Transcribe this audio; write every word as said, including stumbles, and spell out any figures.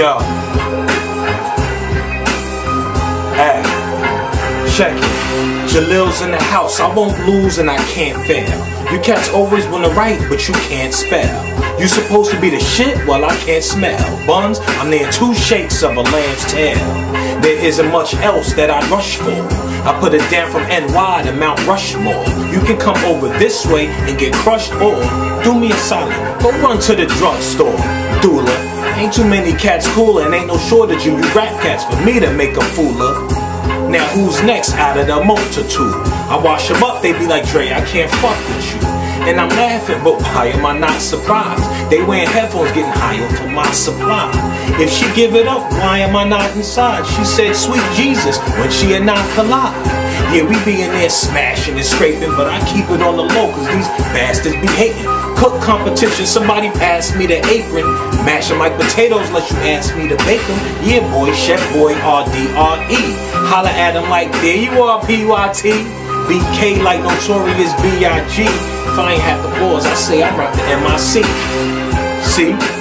Yo. Hey. Check it. Jalil's in the house. I won't lose and I can't fail. You cats always wanna write, but you can't spell. You supposed to be the shit? Well, I can't smell. Buns, I'm near two shakes of a lamb's tail. There isn't much else that I rush for. I put it down from N Y to Mount Rushmore. You can come over this way and get crushed, or do me a solid, go run to the drugstore. Doula, ain't too many cats cooler, and ain't no shortage of you rap cats for me to make a fool of. Now who's next out of the multitude? I wash them up, they be like, Dre, I can't fuck with you. And I'm laughing, but why am I not surprised? They wearing headphones, getting higher for my supply. If she give it up, why am I not inside? She said, sweet Jesus, when she and I collide. Yeah, we be in there smashing and scraping, but I keep it on the low, cause these bastards be hating. Cook competition, somebody pass me the apron. Mash them like potatoes, let you ask me to bake them. Yeah, boy, Chef Boyardee. Holla at him like, there you are, P Y T. B K like Notorious B I G If I ain't have the balls, I say I rap the M I C See?